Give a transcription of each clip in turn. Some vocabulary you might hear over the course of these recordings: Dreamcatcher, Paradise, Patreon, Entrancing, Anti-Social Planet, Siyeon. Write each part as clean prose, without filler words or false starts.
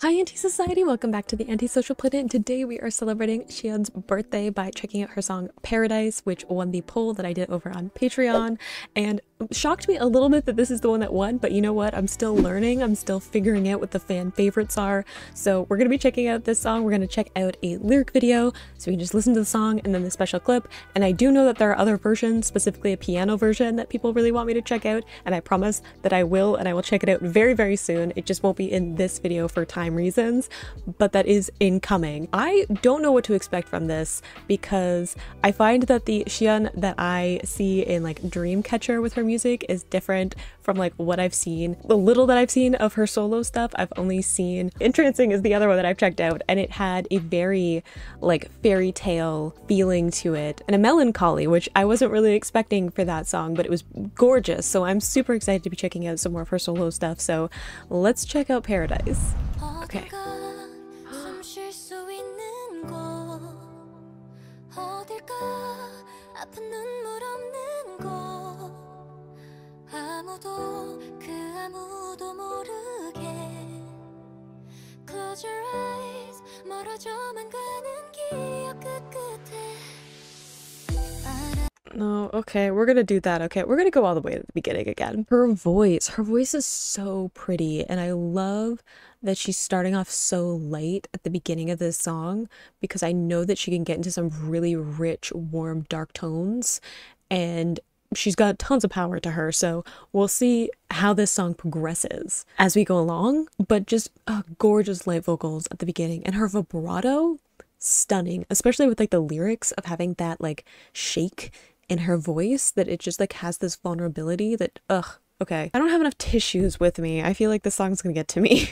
Hi Anti-Society, welcome back to the Anti-Social Planet, and today we are celebrating Siyeon's birthday by checking out her song Paradise, which won the poll that I did over on Patreon, and shocked me a little bit that this is the one that won, but you know what, I'm still learning, I'm still figuring out what the fan favorites are, so we're gonna be checking out this song, we're gonna check out a lyric video, so we can just listen to the song and then the special clip, and I do know that there are other versions, specifically a piano version that people really want me to check out, and I promise that I will check it out very, very soon. It just won't be in this video for time reasons, but that is incoming. I don't know what to expect from this because I find that the Siyeon that I see in like Dreamcatcher with her music is different from like what I've seen. The little that I've seen of her solo stuff, I've only seen Entrancing is the other one that I've checked out, and it had a very like fairy tale feeling to it and a melancholy, which I wasn't really expecting for that song, but it was gorgeous. So I'm super excited to be checking out some more of her solo stuff. So let's check out Paradise. Okay. No, okay, we're gonna do that. Okay, we're gonna go all the way to the beginning again. Her voice is so pretty, and I love that she's starting off so light at the beginning of this song, because I know that she can get into some really rich, warm, dark tones, and she's got tons of power to her, so we'll see how this song progresses as we go along. But just gorgeous light vocals at the beginning, and her vibrato, stunning, especially with like the lyrics of having that like shake in her voice, that it just like has this vulnerability that okay, I don't have enough tissues with me. I feel like this song's gonna get to me.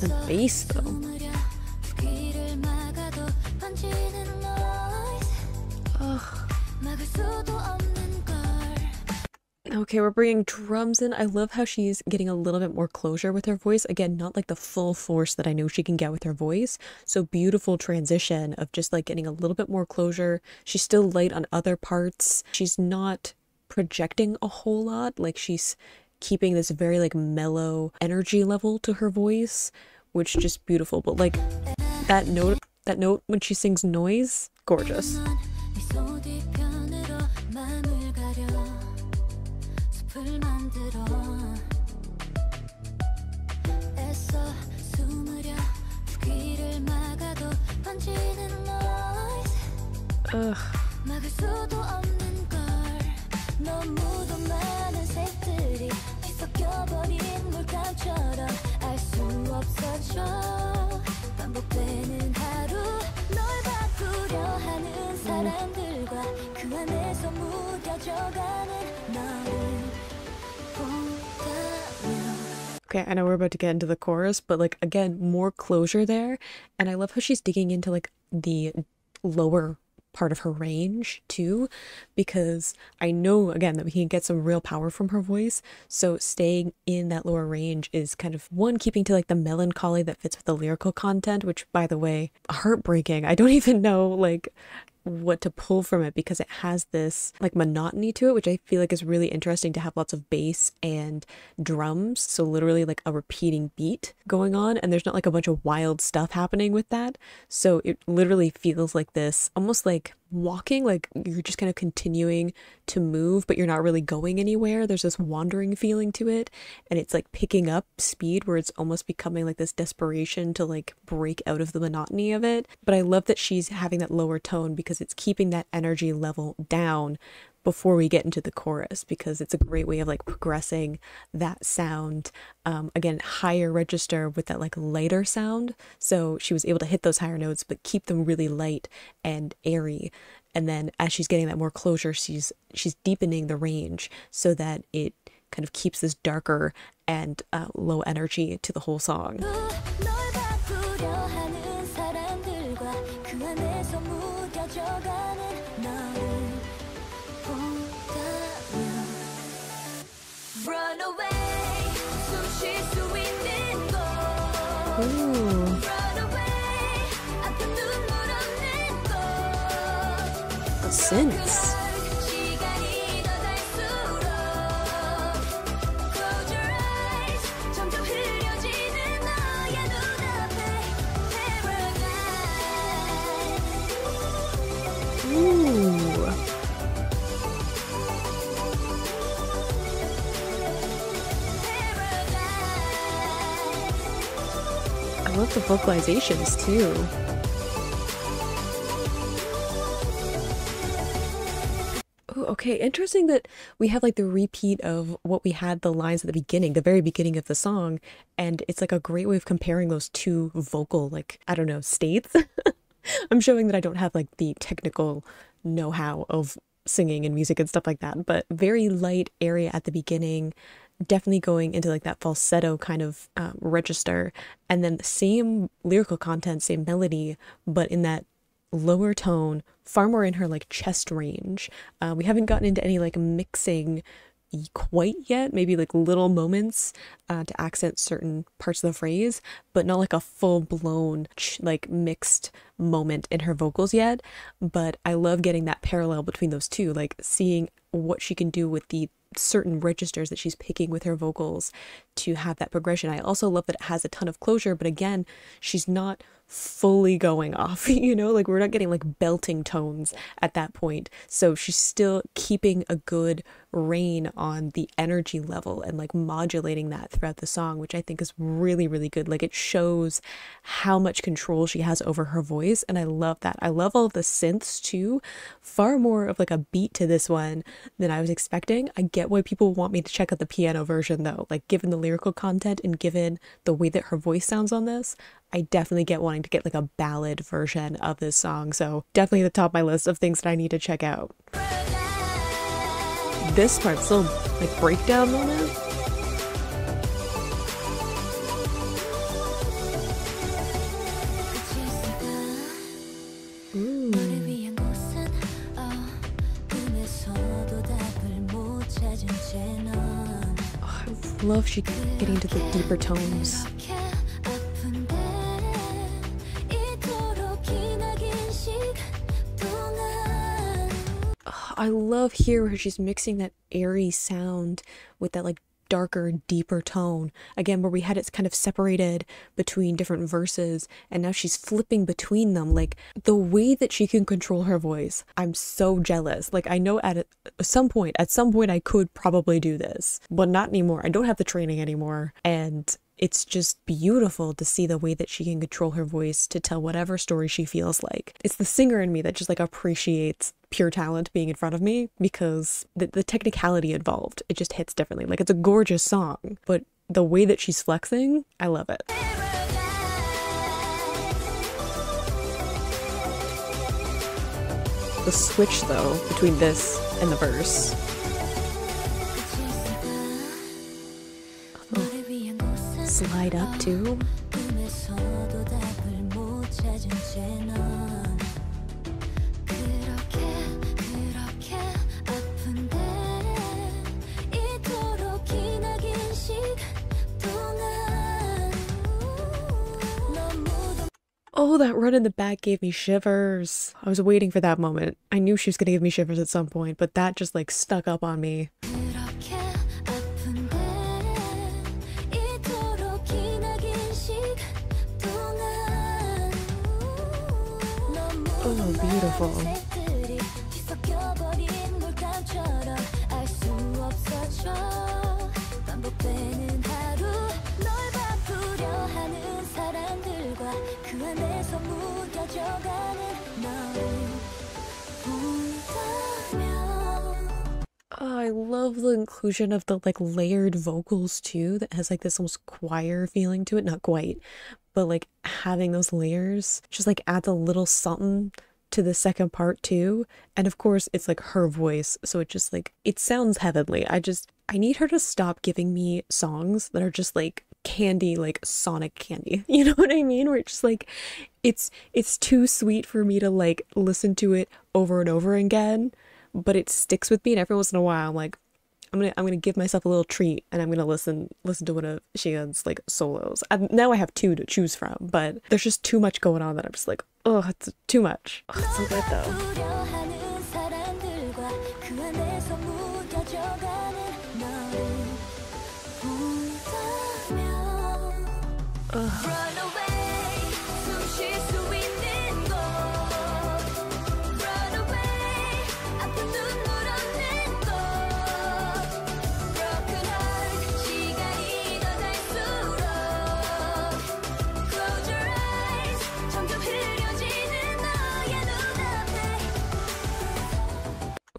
The bass though. Okay, we're bringing drums in. I love how she's getting a little bit more closure with her voice. Again, not like the full force that I know she can get with her voice. So beautiful transition of just like getting a little bit more closure. She's still light on other parts. She's not projecting a whole lot. Like she's keeping this very like mellow energy level to her voice, which is just beautiful. But like that note when she sings noise, gorgeous. Okay, I know we're about to get into the chorus, but like again, more closure there, and I love how she's digging into like the lower part of her range too, because I know again that we can get some real power from her voice, so staying in that lower range is kind of one, keeping to like the melancholy that fits with the lyrical content, which by the way, heartbreaking. I don't even know like what to pull from it, because it has this like monotony to it, which I feel like is really interesting to have lots of bass and drums, so literally like a repeating beat going on, and there's not like a bunch of wild stuff happening with that, so it literally feels like this almost like walking, like you're just kind of continuing to move but you're not really going anywhere. There's this wandering feeling to it, and it's like picking up speed where it's almost becoming like this desperation to like break out of the monotony of it. But I love that she's having that lower tone, because it's keeping that energy level down before we get into the chorus, because it's a great way of like progressing that sound, again higher register with that like lighter sound, so she was able to hit those higher notes but keep them really light and airy. And then as she's getting that more closure, she's deepening the range so that it kind of keeps this darker and low energy to the whole song. Since I love the vocalizations too. Okay, interesting that we have like the repeat of what we had the lines at the beginning, the very beginning of the song, and it's like a great way of comparing those two vocal, like, I don't know, states. I'm showing that I don't have like the technical know-how of singing and music and stuff like that, but very light area at the beginning, definitely going into like that falsetto kind of register, and then the same lyrical content, same melody, but in that lower tone, far more in her like chest range. We haven't gotten into any like mixing quite yet, maybe like little moments to accent certain parts of the phrase, but not like a full-blown like mixed moment in her vocals yet. But I love getting that parallel between those two, like seeing what she can do with the certain registers that she's picking with her vocals to have that progression. I also love that it has a ton of closure, but again, she's not fully going off, you know, like we're not getting like belting tones at that point. So she's still keeping a good rein on the energy level and like modulating that throughout the song, which I think is really, really good. Like it shows how much control she has over her voice, and I love that. I love all the synths too. Far more of like a beat to this one than I was expecting. I get why people want me to check out the piano version though, like given the lyrical content and given the way that her voice sounds on this, I definitely get wanting to get like a ballad version of this song. So definitely the top of my list of things that I need to check out. This part's a little like breakdown moment. Oh, I love she getting into the deeper tones. I love here where she's mixing that airy sound with that like darker, deeper tone. Again, where we had it kind of separated between different verses, and now she's flipping between them. Like the way that she can control her voice, I'm so jealous. Like I know at some point I could probably do this, but not anymore. I don't have the training anymore, and it's just beautiful to see the way that she can control her voice to tell whatever story she feels like. It's the singer in me that just like appreciates pure talent being in front of me, because the technicality involved, it just hits differently. Like it's a gorgeous song, but the way that she's flexing, I love it. The switch though between this and the verse. Slide up too. Oh, that run in the back gave me shivers. I was waiting for that moment. I knew she was gonna give me shivers at some point, but that just like stuck up on me. Oh, beautiful. Oh, I love the inclusion of the like layered vocals too, that has like this almost choir feeling to it. Not quite, but like having those layers just like adds a little something to the second part too, and of course it's like her voice, so it just like it sounds heavenly. I need her to stop giving me songs that are just like candy, like Sonic candy, you know what I mean, where it's just like it's too sweet for me to like listen to it over and over again, but it sticks with me, and every once in a while I'm like, I'm gonna give myself a little treat, and I'm gonna listen to one of Siyeon's like solos. Now I have two to choose from, but there's just too much going on that I'm just like, oh, it's too much. Oh, it's so good though.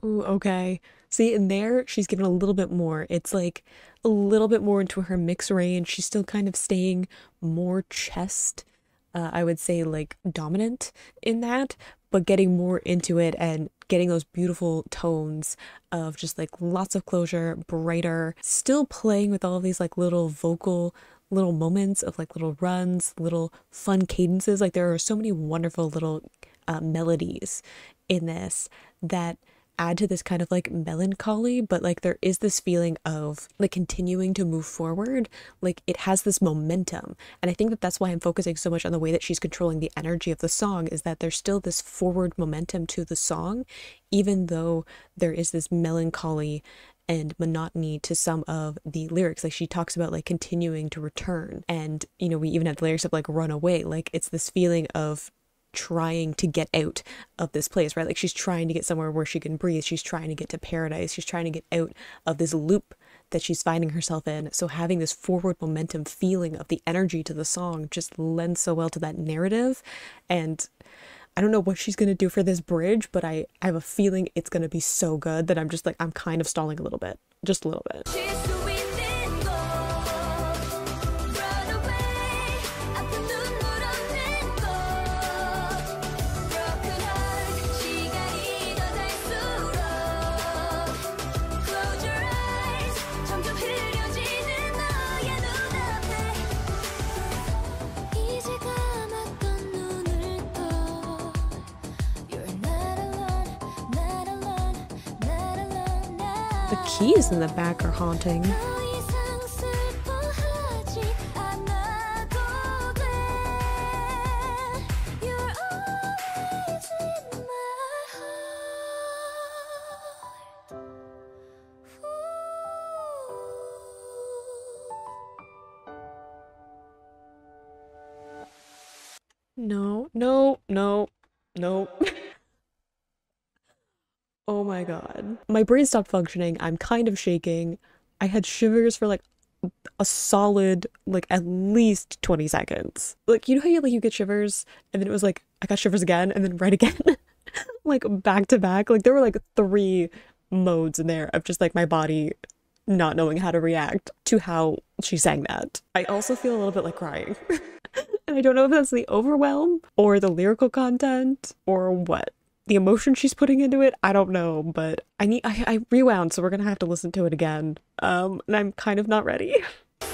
Ooh, okay. See, in there, she's given a little bit more. It's like a little bit more into her mix range. She's still kind of staying more chest, I would say, like, dominant in that, but getting more into it and getting those beautiful tones of just, like, lots of closure, brighter, still playing with all these, like, little vocal little moments of, like, little runs, little fun cadences. Like, there are so many wonderful little melodies in this that add to this kind of like melancholy, but like there is this feeling of like continuing to move forward, like it has this momentum. And I think that that's why I'm focusing so much on the way that she's controlling the energy of the song, is that there's still this forward momentum to the song, even though there is this melancholy and monotony to some of the lyrics. Like she talks about like continuing to return, and you know, we even have the lyrics of like run away. Like it's this feeling of trying to get out of this place, right? Like she's trying to get somewhere where she can breathe. She's trying to get to paradise. She's trying to get out of this loop that she's finding herself in. So having this forward momentum feeling of the energy to the song just lends so well to that narrative. And I don't know what she's gonna do for this bridge, but I have a feeling it's gonna be so good that I'm just like, I'm kind of stalling a little bit, just a little bit. The keys in the back are haunting. No, no, no, no. Oh my god. My brain stopped functioning. I'm kind of shaking. I had shivers for like a solid, like at least 20 seconds. Like, you know how you like you get shivers, and then it was like, I got shivers again, and then right again, like back to back. Like there were like three modes in there of just like my body not knowing how to react to how she sang that. I also feel a little bit like crying. And I don't know if that's the overwhelm or the lyrical content or what. The emotion she's putting into it, I don't know, but I rewound, so we're gonna have to listen to it again. And I'm kind of not ready. I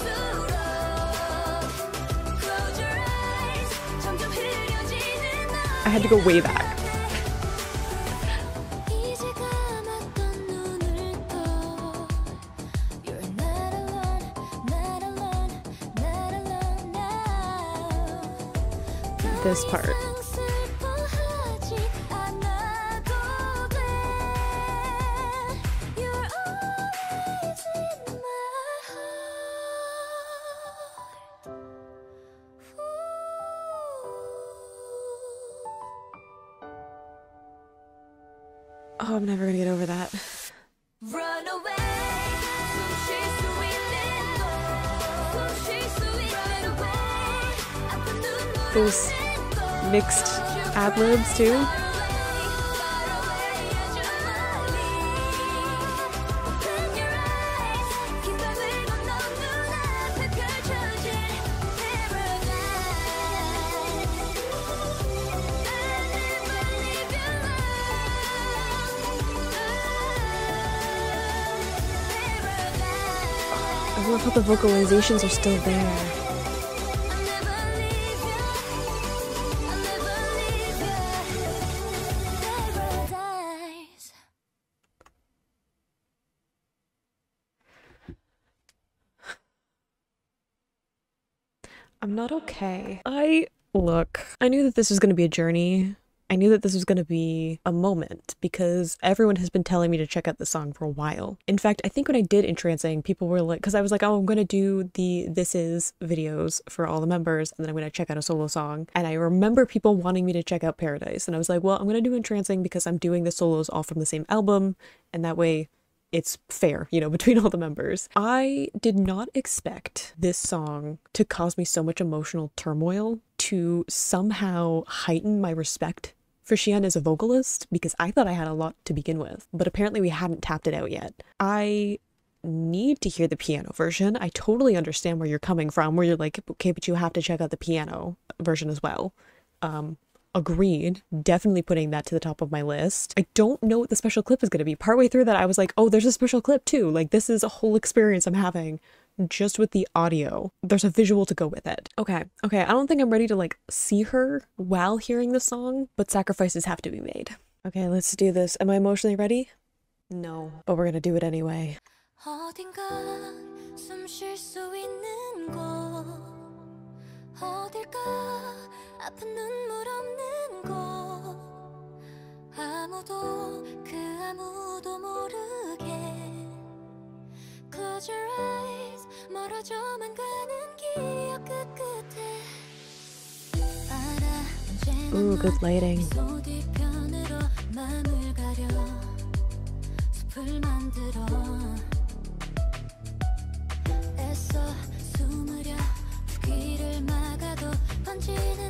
had to go way back. This part. Oh, I'm never gonna get over that. Run away. Those mixed ad-libs too. I love how the vocalizations are still there. I'm not okay. I knew that this was gonna be a journey. I knew that this was gonna be a moment because everyone has been telling me to check out this song for a while. In fact, I think when I did Entrancing, people were like, because I was like, oh, I'm gonna do the This Is videos for all the members and then I'm gonna check out a solo song. And I remember people wanting me to check out Paradise. And I was like, well, I'm gonna do Entrancing because I'm doing the solos all from the same album. And that way, it's fair, you know, between all the members. I did not expect this song to cause me so much emotional turmoil, to somehow heighten my respect for Siyeon as a vocalist, because I thought I had a lot to begin with, but apparently we hadn't tapped it out yet. I need to hear the piano version. I totally understand where you're coming from, where you're like, okay, but you have to check out the piano version as well. Agreed. Definitely putting that to the top of my list. I don't know what the special clip is going to be. Partway through that, I was like, oh, there's a special clip too. Like, this is a whole experience I'm having just with the audio. There's a visual to go with it. Okay. I don't think I'm ready to like see her while hearing the song, but sacrifices have to be made. Okay, let's do this. Am I emotionally ready? No, but we're going to do it anyway. 아픈 눈물 없는 곳 아무도 그 아무도 모르게 Close your eyes 멀어져만 가는 기억 끝에 Ooh, good lighting. 뒤편으로 맘을 가려 숲을 만들어 애써 숨으려 두 귀를 막아도 번지는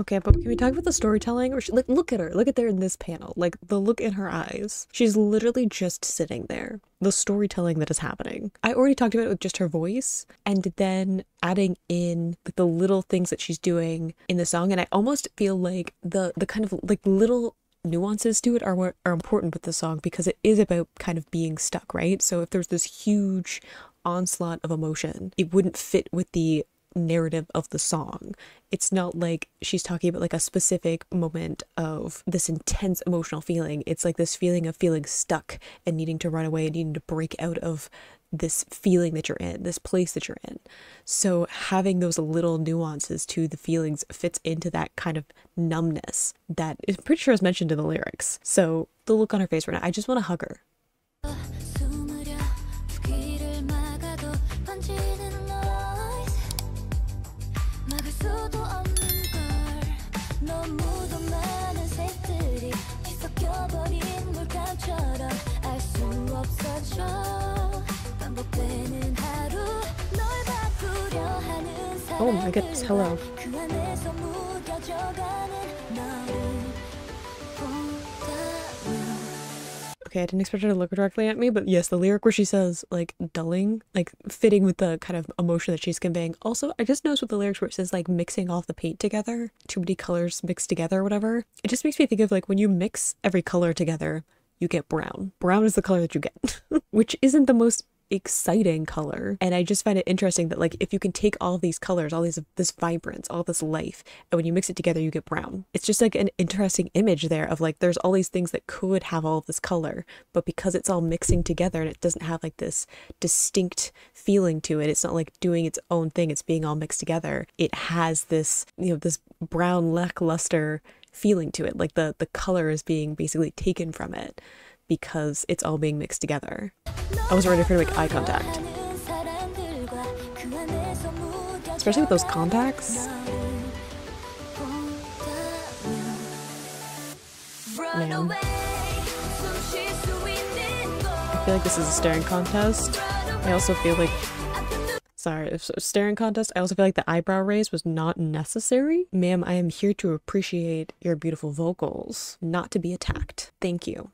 Okay, but can we talk about the storytelling? Or like, look at her. Look at her in this panel. Like, the look in her eyes. She's literally just sitting there. The storytelling that is happening. I already talked about it with just her voice, and then adding in like the little things that she's doing in the song. And I almost feel like the kind of like little nuances to it are important with the song, because it is about kind of being stuck, right? So if there's this huge onslaught of emotion, it wouldn't fit with the narrative of the song. It's not like she's talking about like a specific moment of this intense emotional feeling. It's like this feeling of feeling stuck and needing to run away and needing to break out of this feeling that you're in, this place that you're in. So having those little nuances to the feelings fits into that kind of numbness that is pretty sure is mentioned in the lyrics. So the look on her face right now, I just want to hug her. Oh my goodness, hello. Okay, I didn't expect her to look directly at me, but yes, the lyric where she says, like, dulling, like, fitting with the kind of emotion that she's conveying. Also, I just noticed with the lyrics where it says, like, mixing all the paint together, too many colors mixed together or whatever. It just makes me think of, like, when you mix every color together, you get brown. Brown is the color that you get, which isn't the most exciting color. And I just find it interesting that, like, if you can take all these colors, all these, this vibrance, all this life, and when you mix it together you get brown. It's just like an interesting image there of like there's all these things that could have all of this color, but because it's all mixing together and it doesn't have like this distinct feeling to it, it's not like doing its own thing, it's being all mixed together, it has this, you know, this brown lackluster feeling to it, like the color is being basically taken from it because it's all being mixed together. I was ready for her to make eye contact. Especially with those contacts. Man. I feel like this is a staring contest. I also feel like... Sorry, staring contest. I also feel like the eyebrow raise was not necessary. Ma'am, I am here to appreciate your beautiful vocals, not to be attacked. Thank you.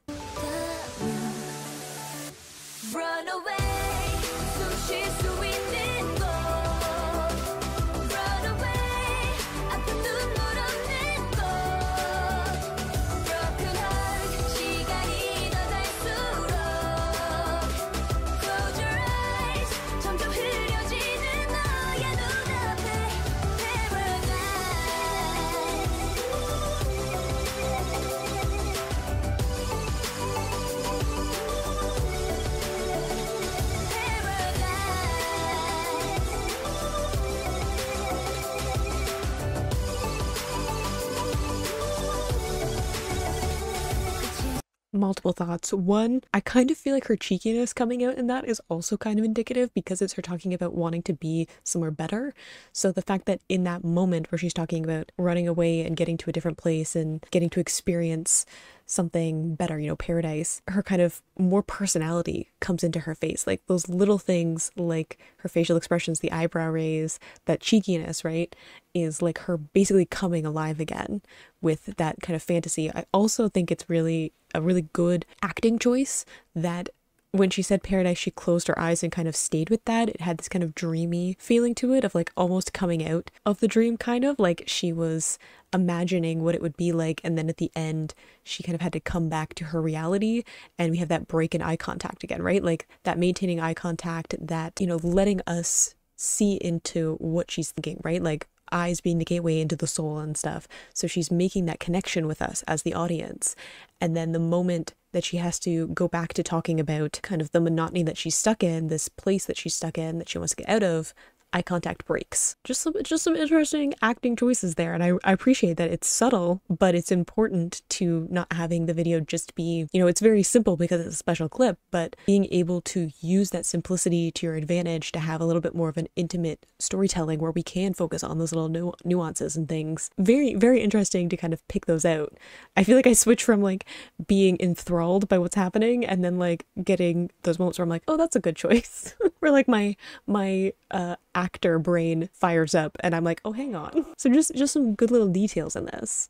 multiple thoughts. One, I kind of feel like her cheekiness coming out in that is also kind of indicative because it's her talking about wanting to be somewhere better. So the fact that in that moment where she's talking about running away and getting to a different place and getting to experience something better, you know, paradise, her kind of more personality comes into her face. Like those little things, like her facial expressions, the eyebrow raise, that cheekiness, right, is like her basically coming alive again with that kind of fantasy. I also think it's really a really good acting choice that when she said paradise, she closed her eyes and kind of stayed with that. It had this kind of dreamy feeling to it of like almost coming out of the dream, kind of like she was imagining what it would be like, and then at the end she kind of had to come back to her reality, and we have that break in eye contact again, right? Like that maintaining eye contact, that, you know, letting us see into what she's thinking, right? Like eyes being the gateway into the soul and stuff. So she's making that connection with us as the audience. And then the moment that she has to go back to talking about kind of the monotony that she's stuck in, this place that she's stuck in that she wants to get out of, eye contact breaks. Just some interesting acting choices there, and I appreciate that. It's subtle, but it's important to not having the video just be, you know, it's very simple because it's a special clip, but being able to use that simplicity to your advantage to have a little bit more of an intimate storytelling where we can focus on those little nuances and things. Very, very interesting to kind of pick those out. I feel like I switch from like being enthralled by what's happening and then like getting those moments where I'm like, oh, that's a good choice. Where like my actor brain fires up and I'm like, oh, hang on. So just some good little details in this.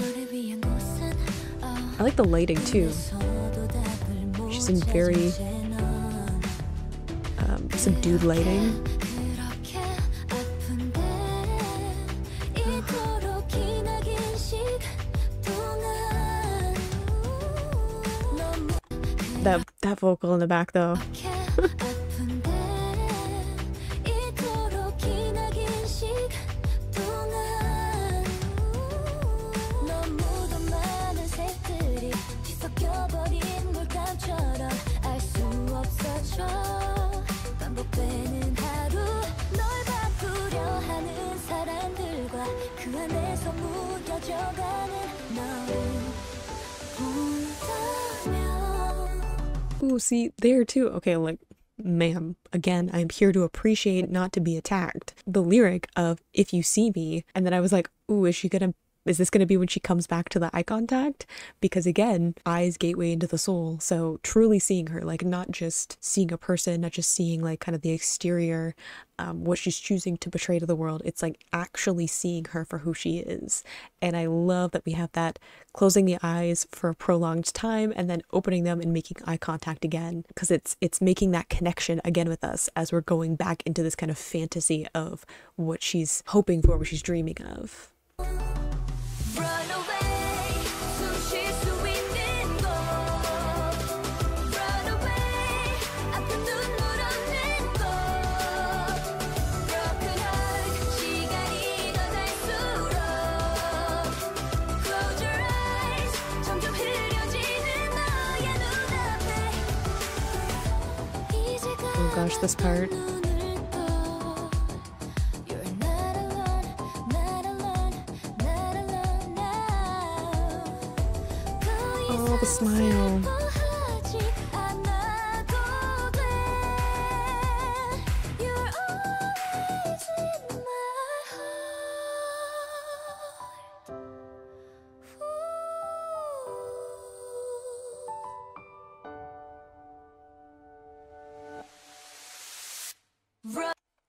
I like the lighting too. She's in very subdued lighting. That vocal in the back though. Ooh, see, there too. Okay, like, ma'am, again, I'm here to appreciate, not to be attacked. The lyric of, if you see me, and then I was like, ooh, is this gonna be when she comes back to the eye contact? Because again, eyes gateway into the soul. So truly seeing her, like not just seeing a person, not just seeing like kind of the exterior, what she's choosing to portray to the world. It's like actually seeing her for who she is. And I love that we have that closing the eyes for a prolonged time and then opening them and making eye contact again, because it's making that connection again with us as we're going back into this kind of fantasy of what she's hoping for, what she's dreaming of. Gosh, this part. Oh, the smile.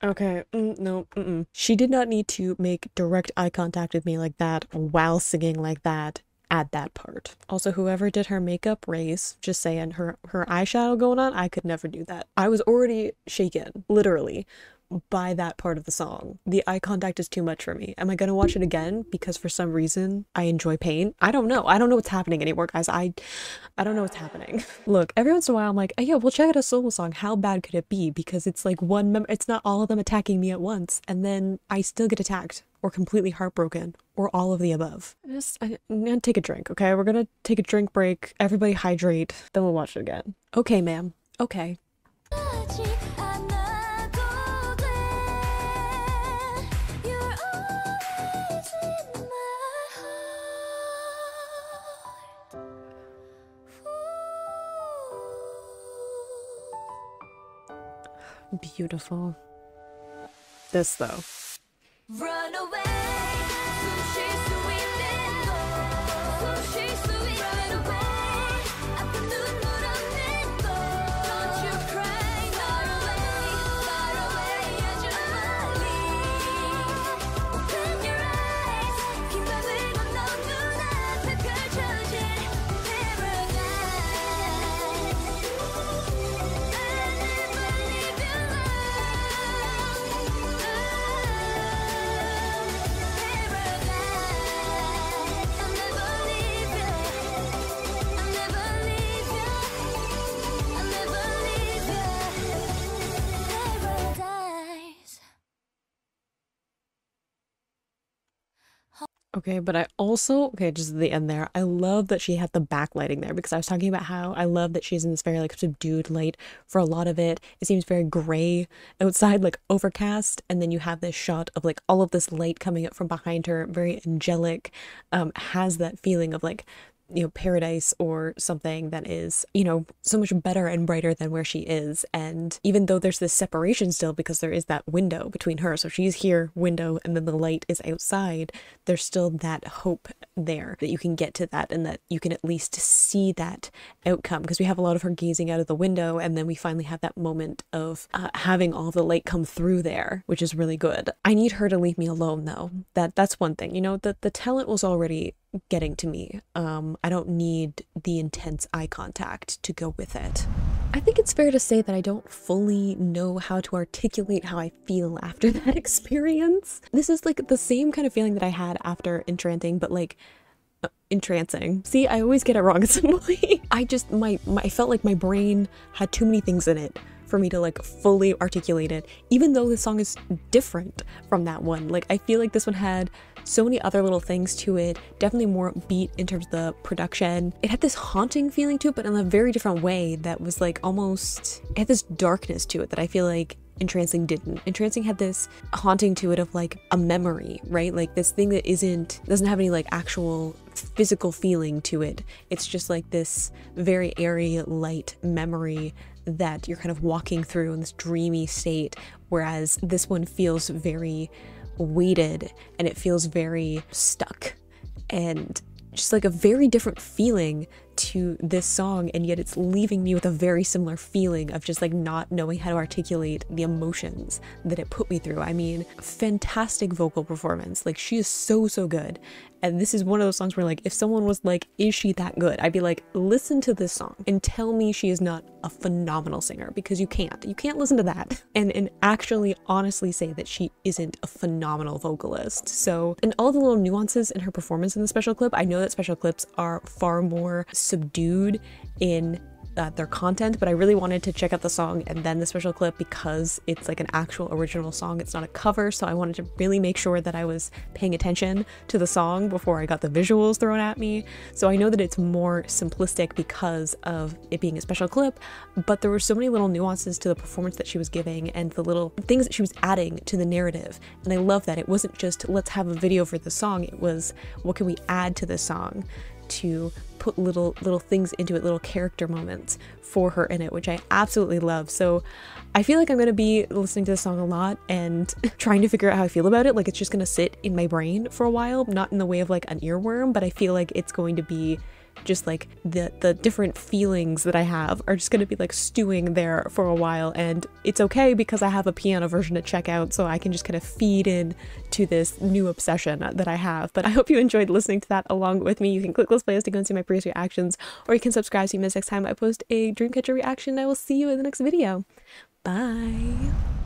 Okay, no, She did not need to make direct eye contact with me like that while singing like that at that part. Also, whoever did her makeup, raise, just saying, her eyeshadow going on, I could never do that. I was already shaken, literally, by that part of the song. The eye contact is too much for me. Am I gonna watch it again? Because for some reason, I enjoy pain. I don't know. I don't know what's happening anymore, guys. I don't know what's happening. Look, every once in a while, I'm like, oh yeah, we'll check out a solo song. How bad could it be? Because it's like one member, it's not all of them attacking me at once. And then I still get attacked or completely heartbroken or all of the above. I'm gonna take a drink, okay? We're gonna take a drink break. Everybody hydrate. Then we'll watch it again. Okay, ma'am. Okay. Beautiful. This, though. Run away. Okay, but I also, okay, just at the end there, I love that she had the backlighting there, because I was talking about how I love that she's in this very, like, subdued light for a lot of it. It seems very gray outside, like, overcast, and then you have this shot of, like, all of this light coming up from behind her, very angelic, has that feeling of, like, you know, paradise or something that is, you know, so much better and brighter than where she is. And even though there's this separation still, because there is that window between her, so she's here, window, and then the light is outside, there's still that hope there that you can get to that and that you can at least see that outcome, because we have a lot of her gazing out of the window, and then we finally have that moment of having all the light come through there, which is really good. I need her to leave me alone, though. That's one thing, you know, that the talent was already getting to me. I don't need the intense eye contact to go with it. I think it's fair to say that I don't fully know how to articulate how I feel after that experience. This is like the same kind of feeling that I had after Entrancing, but like entrancing. See, I always get it wrong at some point. I just, I felt like my brain had too many things in it for me to like fully articulate it, even though this song is different from that one. Like, I feel like this one had so many other little things to it, definitely more beat in terms of the production. It had this haunting feeling to it, but in a very different way that was like almost, it had this darkness to it that I feel like Entrancing didn't. Entrancing had this haunting to it of like a memory, right? Like this thing that doesn't have any like actual physical feeling to it. It's just like this very airy, light memory that you're kind of walking through in this dreamy state, whereas this one feels very weighted and it feels very stuck and just like a very different feeling to this song, and yet it's leaving me with a very similar feeling of just like not knowing how to articulate the emotions that it put me through. I mean, fantastic vocal performance. Like, she is so good, and this is one of those songs where like if someone was like, is she that good? I'd be like, listen to this song and tell me she is not a phenomenal singer, because you can't listen to that and actually honestly say that she isn't a phenomenal vocalist. So, and all the little nuances in her performance in the special clip, I know that special clips are far more subdued in their content, but I really wanted to check out the song and then the special clip because it's like an actual original song. It's not a cover, so I wanted to really make sure that I was paying attention to the song before I got the visuals thrown at me. So I know that it's more simplistic because of it being a special clip, but there were so many little nuances to the performance that she was giving and the little things that she was adding to the narrative. And I love that it wasn't just, let's have a video for the song. It was, what can we add to this song to put little things into it, little character moments for her in it, which I absolutely love. So I feel like I'm gonna be listening to this song a lot and trying to figure out how I feel about it. Like, it's just gonna sit in my brain for a while, not in the way of like an earworm, but I feel like it's going to be just like the different feelings that I have are just gonna be like stewing there for a while, and it's okay because I have a piano version to check out, so I can just kind of feed in to this new obsession that I have. But I hope you enjoyed listening to that along with me. You can click this playlist to go and see my previous reactions, or you can subscribe so you miss next time I post a Dreamcatcher reaction. I will see you in the next video. Bye.